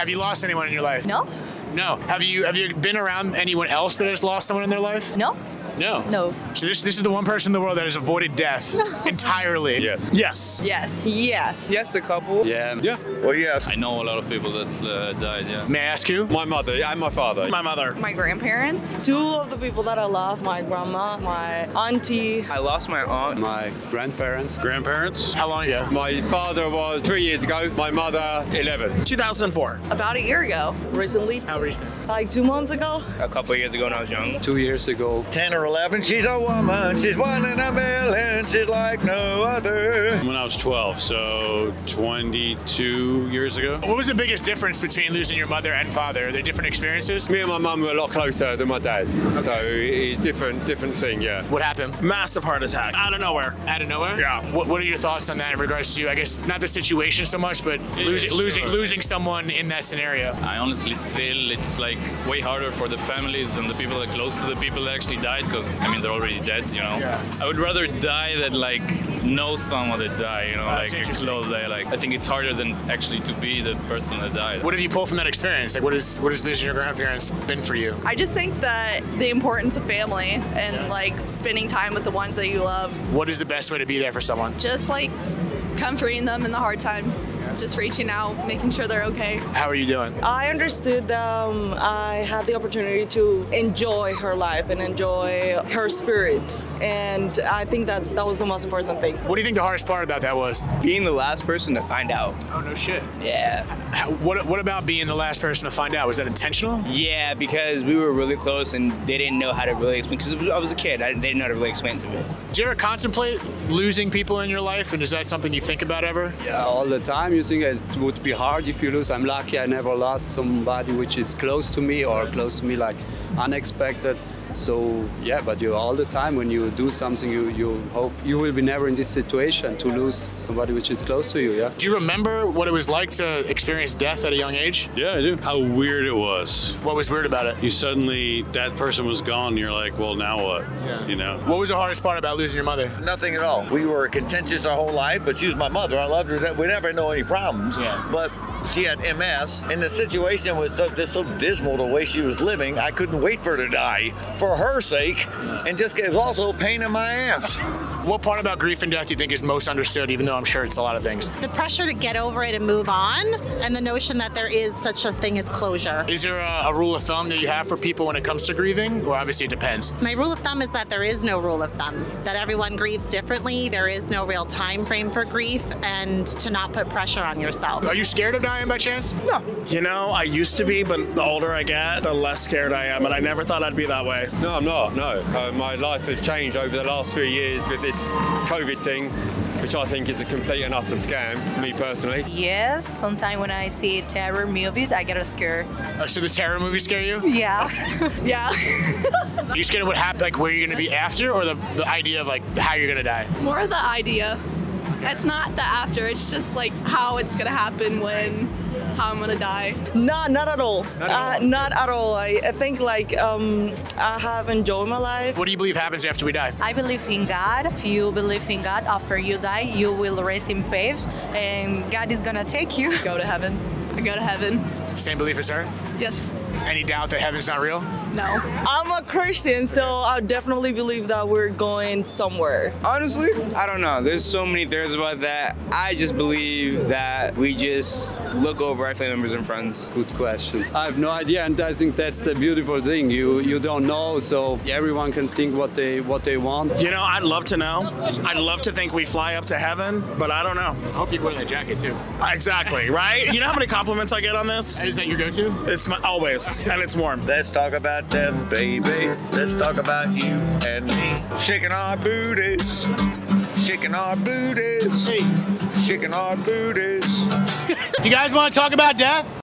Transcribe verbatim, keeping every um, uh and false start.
Have you lost anyone in your life? No. No. Have you have you been around anyone else that has lost someone in their life? No. No. No. So this this is the one person in the world that has avoided death entirely. Yes. Yes. Yes. Yes. Yes, a couple. Yeah. Yeah. Well, yes. I know a lot of people that uh, died, yeah. May I ask you? My mother and my father. My mother. My grandparents. Two of the people that I love, my grandma, my auntie. I lost my aunt. My grandparents. Grandparents. How long ago? My father was three years ago. My mother, eleven. two thousand four. About a year ago. Recently. How recent? Like two months ago. A couple of years ago when I was young. Two years ago. ten or eleven, she's a woman, she's one in a million, she's like no other. When I was twelve, so twenty-two years ago. What was the biggest difference between losing your mother and father? Are they different experiences? Me and my mum were a lot closer than my dad, okay. So it's different, different thing, yeah. What happened? Massive heart attack. Out of nowhere. Out of nowhere? Yeah. What, what are your thoughts on that in regards to, I guess, not the situation so much, but losing, losing, losing someone in that scenario? I honestly feel it's like way harder for the families and the people that are close to the people that actually died. Because I mean they're already dead, you know. Yeah. I would rather die than like know someone that died, you know, that's like a close day. Like I think it's harder than actually to be the person that died. What have you pulled from that experience? Like what is what has losing your grandparents been for you? I just think that the importance of family and yeah. like spending time with the ones that you love. What is the best way to be there for someone? Just like comforting them in the hard times, yeah. just reaching out, making sure they're okay. How are you doing? I understood um, I had the opportunity to enjoy her life and enjoy her spirit. And I think that that was the most important thing. What do you think the hardest part about that was? Being the last person to find out. Oh, no shit. Yeah. What, what about being the last person to find out? Was that intentional? Yeah, because we were really close and they didn't know how to really explain, because I was a kid, I, they didn't know how to really explain to me. Do you ever contemplate losing people in your life, and is that something you think about ever? Yeah, all the time. You think it would be hard if you lose. I'm lucky I never lost somebody which is close to me or close to me like unexpected. So yeah, but you all the time when you do something, you, you hope you will be never in this situation to lose somebody which is close to you, yeah. Do you remember what it was like to experience death at a young age? Yeah, I do. How weird it was. What was weird about it? You suddenly, that person was gone, and you're like, well, now what? Yeah. You know? What was the hardest part about losing your mother? Nothing at all. We were contentious our whole life, but she was my mother. I loved her. We never had no any problems. Yeah. But she had M S, and the situation was so, just so dismal the way she was living, I couldn't wait for her to die for her sake, and just it was also a pain in my ass. What part about grief and death do you think is most understood, even though I'm sure it's a lot of things? The pressure to get over it and move on, and the notion that there is such a thing as closure. Is there a, a rule of thumb that you have for people when it comes to grieving? Well, obviously it depends. My rule of thumb is that there is no rule of thumb, that everyone grieves differently, there is no real time frame for grief, and to not put pressure on yourself. Are you scared of dying by chance? No. You know, I used to be, but the older I get, the less scared I am, and I never thought I'd be that way. No, I'm not, no. Uh, my life has changed over the last few years with this This COVID thing, which I think is a complete and utter scam, me personally. Yes, sometimes when I see terror movies, I get a scare. Uh, so the terror movies scare you? Yeah, yeah. Are you scared of what happened, like where you're gonna be after, or the, the idea of like how you're gonna die? More of the idea. It's not the after, it's just like how it's gonna happen when. How I'm gonna die? No, not at all. Not at all. Uh, not at all. I, I think like um, I have enjoyed my life. What do you believe happens after we die? I believe in God. If you believe in God, after you die, you will raise in pave, and God is gonna take you. Go to heaven. I go to heaven. Same belief as her? Yes. Any doubt that heaven's not real? No. I'm a Christian, so I definitely believe that we're going somewhere. Honestly, I don't know. There's so many theories about that. I just believe that we just look over our family members and friends. Good question. I have no idea, and I think that's the beautiful thing. You you don't know, so everyone can think what they what they want. You know, I'd love to know. I'd love to think we fly up to heaven, but I don't know. I hope you're wearing a jacket too. Exactly, right? You know how many compliments I get on this? Is that your go-to? It's my, always, and it's warm. Let's talk about death, baby. Let's talk about you and me. Shaking our booties. Shaking our booties. Hey. Shaking our booties. Do you guys want to talk about death?